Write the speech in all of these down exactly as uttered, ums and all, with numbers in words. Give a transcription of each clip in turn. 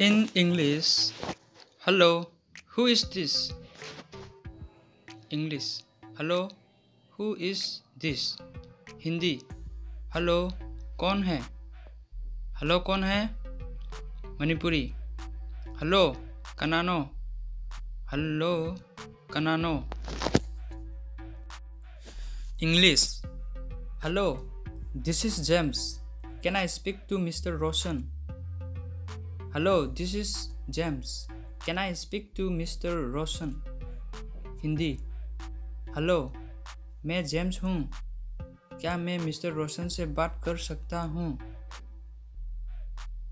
In English, hello, who is this? English, hello, who is this? Hindi, hello, कौन है? Hello कौन है? Manipuri, hello कनानो, हेलो कनानो। English, hello this is James, can I speak to mister Roshan? Hello this is James, can I speak to mister Roshan. Hindi, hello मैं James हूँ, क्या मैं मिस्टर रोशन से बात कर सकता हूँ?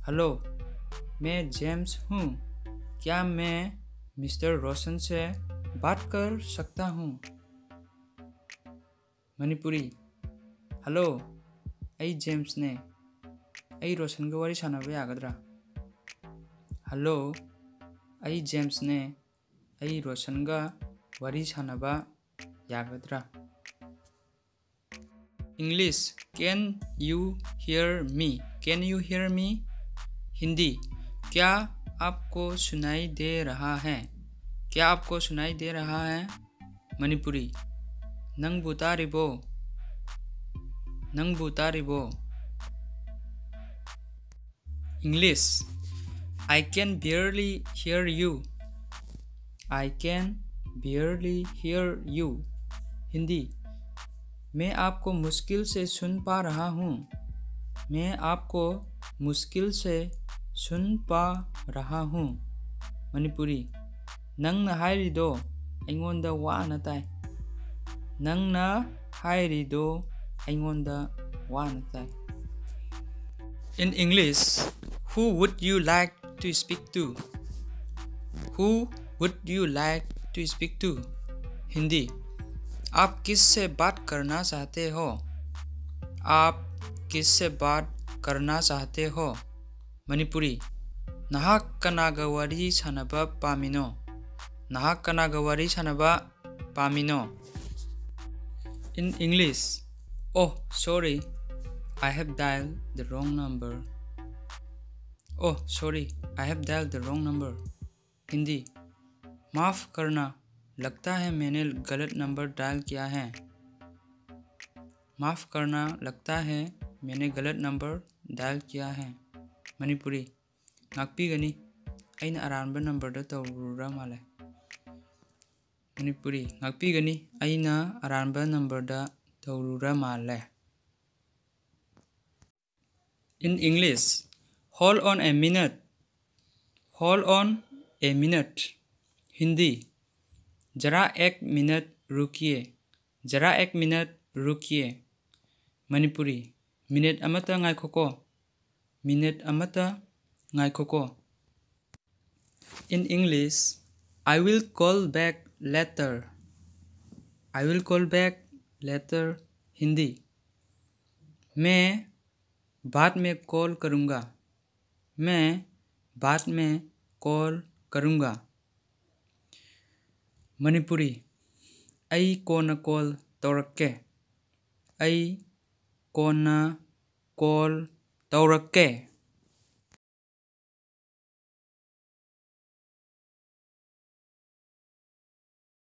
हेलो मैं जेम्स हूँ, क्या मैं मिस्टर रोशन से बात कर सकता हूँ? मणिपुरी, हेलो आई जेम्स ने आई रोशन को वारी सानवे आगद्रा। हेलो आई जेम्स ने आई रोशन का वारी सानवा यागद्रा। English, can you hear me? Can you hear me? Hindi, क्या आपको सुनाई दे रहा है? क्या आपको सुनाई दे रहा है? मणिपुरी, नंग बुता रिबो, नंग बुता रिबो। English, I can barely hear you, I can barely hear you. Hindi, मैं आपको मुश्किल से सुन पा रहा हूँ, मैं आपको मुश्किल से सुन पा रहा हूँ। मणिपुरी, नंग ना हायरी दो अइंगोंदा वानताई, नंग ना हायरी दो अइंगोंदा वानताई। In English, who would you like to speak to? Who would you like to speak to? Hindi, आप किस से बात करना चाहते हो? आप किस से बात करना चाहते हो? मणिपुरी, नहाक कनागवारी सानबा पामिनो, नहाक कनागवारी सानबा पामिनो। In English, oh sorry I have dial the wrong number, oh sorry I have dial the wrong number. Hindi, माफ़ करना लगता है मैंने गलत नंबर डायल किया है, माफ़ करना लगता है मैंने गलत नंबर डायल किया है। मणिपुरी, नागपीगनी अइना अरानबा नंबर तौरुरा माले। मणिपुरी, नागपीगनी अइना अरानबा नंबर तौरुरा माले। In English, hold on a minute, hold on a minute. Hindi, जरा एक मिनट रुकिए, जरा एक मिनट रुकिए। मणिपुरी, मिनट अमता ngaikoko, minute amata ngaikoko। In English, I will call back later, I will call back later। Hindi, मैं बाद में कॉल करूँगा, मैं बाद में कॉल करूँगा। मणिपुरी, आई कोना कॉल तौरक्के, आई कोना कॉल तौरक्के।